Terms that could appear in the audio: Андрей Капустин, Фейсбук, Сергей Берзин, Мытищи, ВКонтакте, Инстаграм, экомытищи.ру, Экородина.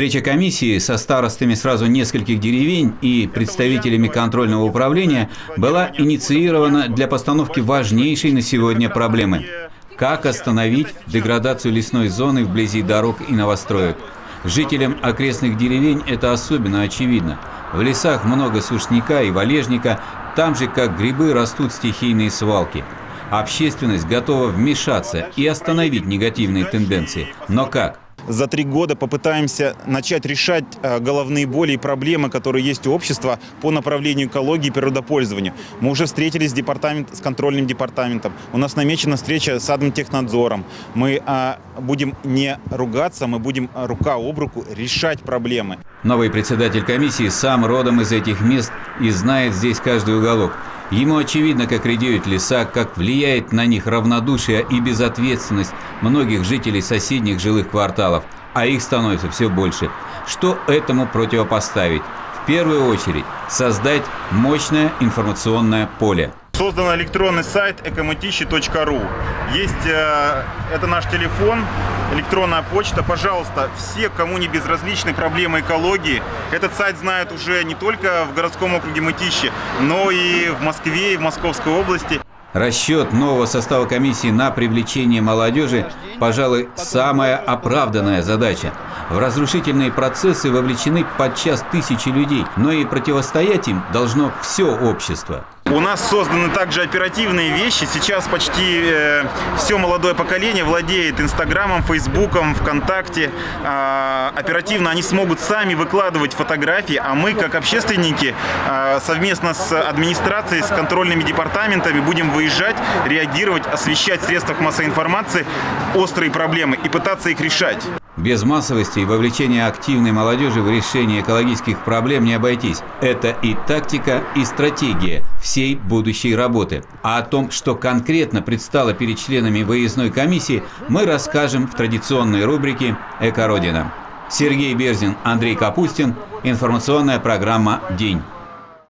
Встреча комиссии со старостами сразу нескольких деревень и представителями контрольного управления была инициирована для постановки важнейшей на сегодня проблемы – как остановить деградацию лесной зоны вблизи дорог и новостроек. Жителям окрестных деревень это особенно очевидно. В лесах много сушняка и валежника, там же, как грибы, растут стихийные свалки. Общественность готова вмешаться и остановить негативные тенденции. Но как? За 3 года попытаемся начать решать головные боли и проблемы, которые есть у общества по направлению экологии и природопользованию. Мы уже встретились с контрольным департаментом. У нас намечена встреча с админтехнадзором. Мы будем не ругаться, мы будем рука об руку решать проблемы. Новый председатель комиссии сам родом из этих мест и знает здесь каждый уголок. Ему очевидно, как редеют леса, как влияет на них равнодушие и безответственность многих жителей соседних жилых кварталов, а их становится все больше. Что этому противопоставить? В первую очередь, создать мощное информационное поле. Создан электронный сайт экомытищи.ру. Есть, это наш телефон, электронная почта. Пожалуйста, все, кому не безразличны проблемы экологии, этот сайт знают уже не только в городском округе Мытищи, но и в Москве, и в Московской области. Расчет нового состава комиссии на привлечение молодежи, пожалуй, самая оправданная задача. В разрушительные процессы вовлечены подчас тысячи людей, но и противостоять им должно все общество. У нас созданы также оперативные вещи. Сейчас почти все молодое поколение владеет Инстаграмом, Фейсбуком, ВКонтакте. Оперативно они смогут сами выкладывать фотографии, а мы, как общественники, совместно с администрацией, с контрольными департаментами будем выезжать, реагировать, освещать в средствах массовой информации острые проблемы и пытаться их решать. Без массовости и вовлечения активной молодежи в решение экологических проблем не обойтись. Это и тактика, и стратегия всей будущей работы. А о том, что конкретно предстало перед членами выездной комиссии, мы расскажем в традиционной рубрике «Экородина». Сергей Берзин, Андрей Капустин. Информационная программа «День».